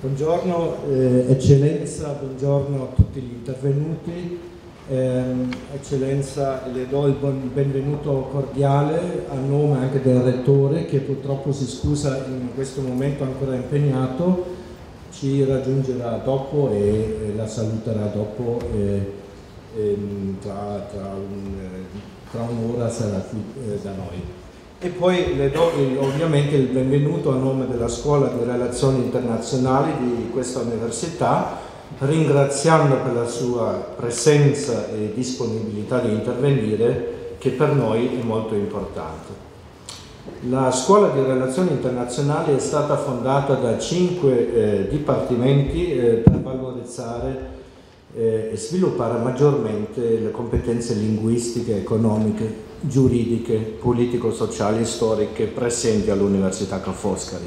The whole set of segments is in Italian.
Buongiorno Eccellenza, buongiorno a tutti gli intervenuti. Eccellenza, le do il benvenuto cordiale a nome anche del Rettore, che purtroppo si scusa in questo momento ancora impegnato, ci raggiungerà dopo e la saluterà dopo, tra un'ora sarà qui da noi. E poi le do ovviamente il benvenuto a nome della Scuola di Relazioni Internazionali di questa Università, ringraziando per la sua presenza e disponibilità di intervenire, che per noi è molto importante. La Scuola di Relazioni Internazionali è stata fondata da 5 dipartimenti per valorizzare e sviluppare maggiormente le competenze linguistiche, economiche, giuridiche, politico-sociali e storiche presenti all'Università Ca' Foscari,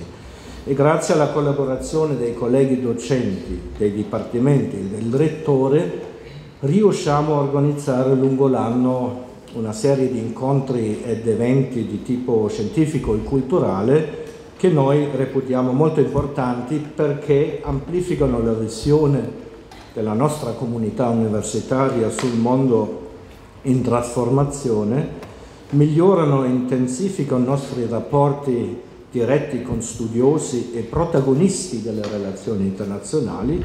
e grazie alla collaborazione dei colleghi docenti, dei dipartimenti e del Rettore riusciamo a organizzare lungo l'anno una serie di incontri ed eventi di tipo scientifico e culturale che noi reputiamo molto importanti perché amplificano la visione della nostra comunità universitaria sul mondo in trasformazione, migliorano e intensificano i nostri rapporti diretti con studiosi e protagonisti delle relazioni internazionali,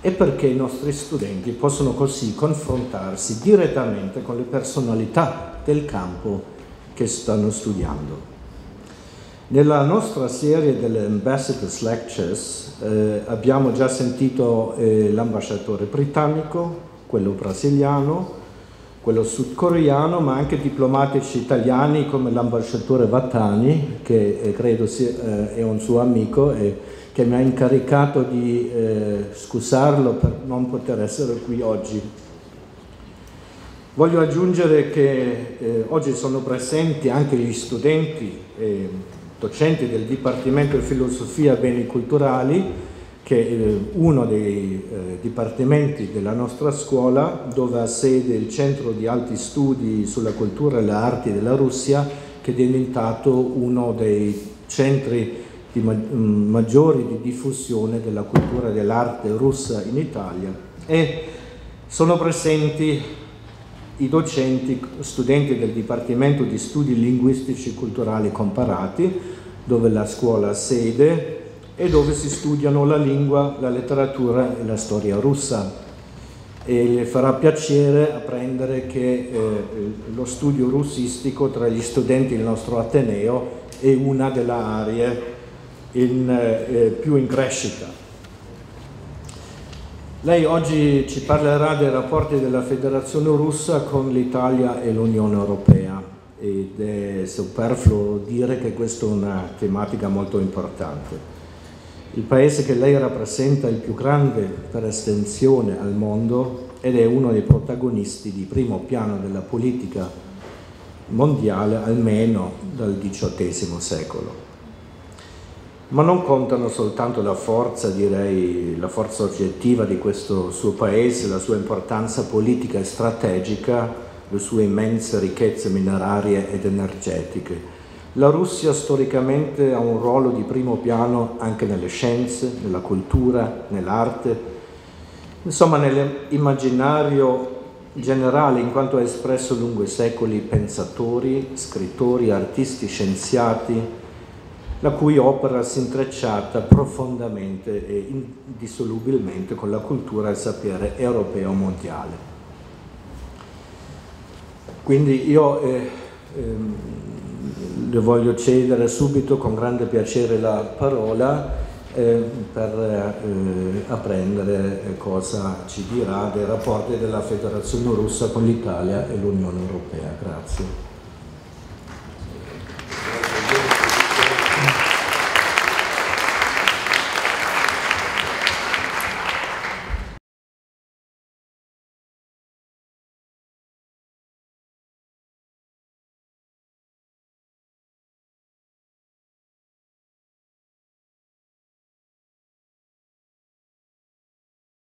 e perché i nostri studenti possono così confrontarsi direttamente con le personalità del campo che stanno studiando. Nella nostra serie delle Ambassadors Lectures abbiamo già sentito l'ambasciatore britannico, quello brasiliano, quello sudcoreano, ma anche diplomatici italiani come l'ambasciatore Vattani, che credo sia, è un suo amico e che mi ha incaricato di scusarlo per non poter essere qui oggi. Voglio aggiungere che oggi sono presenti anche gli studenti docenti del Dipartimento di Filosofia e Beni Culturali, che è uno dei dipartimenti della nostra scuola, dove ha sede il Centro di Alti Studi sulla Cultura e le Arti della Russia, che è diventato uno dei centri maggiori di diffusione della cultura e dell'arte russa in Italia. E sono presenti i docenti, studenti del Dipartimento di Studi Linguistici e Culturali Comparati, dove la scuola ha sede e dove si studiano la lingua, la letteratura e la storia russa. E le farà piacere apprendere che lo studio russistico tra gli studenti del nostro Ateneo è una delle aree più in crescita. Lei oggi ci parlerà dei rapporti della Federazione Russa con l'Italia e l'Unione Europea, ed è superfluo dire che questa è una tematica molto importante. Il paese che lei rappresenta è il più grande per estensione al mondo ed è uno dei protagonisti di primo piano della politica mondiale almeno dal XVIII secolo. Ma non contano soltanto la forza, direi, la forza oggettiva di questo suo paese, la sua importanza politica e strategica, le sue immense ricchezze minerarie ed energetiche. La Russia storicamente ha un ruolo di primo piano anche nelle scienze, nella cultura, nell'arte, insomma nell'immaginario generale, in quanto ha espresso lungo i secoli pensatori, scrittori, artisti, scienziati, la cui opera si è intrecciata profondamente e indissolubilmente con la cultura e il sapere europeo mondiale. Quindi io le voglio cedere subito con grande piacere la parola per apprendere cosa ci dirà dei rapporti della Federazione Russa con l'Italia e l'Unione Europea. Grazie.